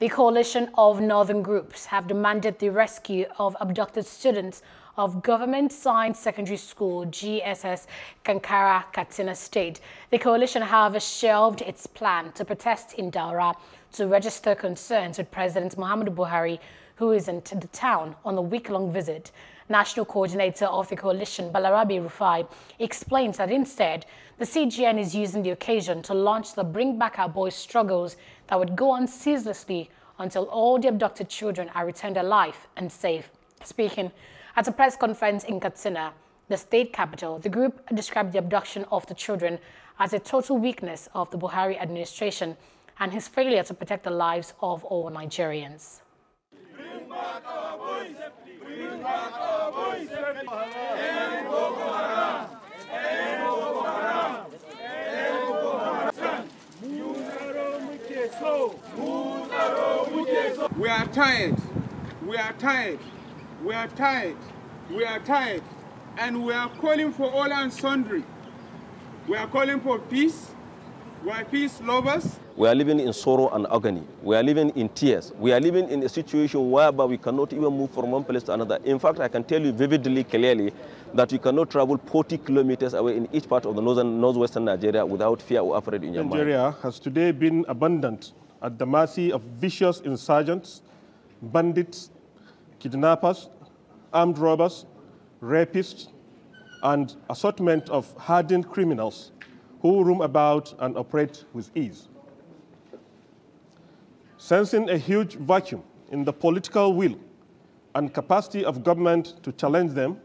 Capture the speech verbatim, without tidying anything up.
The Coalition of Northern Groups have demanded the rescue of abducted students of Government Science Secondary School, G S S, Kankara, Katsina State. The coalition, however, shelved its plan to protest in Daura to register concerns with President Mohamed Buhari, who is in the town on a week-long visit. National coordinator of the coalition, Balarabi Rufai, explains that instead, the C G N is using the occasion to launch the Bring Back Our Boys struggles that would go on ceaselessly until all the abducted children are returned alive and safe. Speaking at a press conference in Katsina, the state capital, the group described the abduction of the children as a total weakness of the Buhari administration and his failure to protect the lives of all Nigerians. Bring back our boys, bring back our boys, end Boko Haram, end Boko Haram, end Boko Haram. We are tired, we are tired. We are tired, we are tired, and we are calling for all and sundry. We are calling for peace, we are peace lovers. We are living in sorrow and agony, we are living in tears, we are living in a situation whereby we cannot even move from one place to another. In fact, I can tell you vividly, clearly, that you cannot travel forty kilometers away in each part of the northern, northwestern Nigeria without fear or afraid in your mind. Nigeria has today been abandoned at the mercy of vicious insurgents, bandits, kidnappers, armed robbers, rapists, and assortment of hardened criminals who roam about and operate with ease. Sensing a huge vacuum in the political will and capacity of government to challenge them,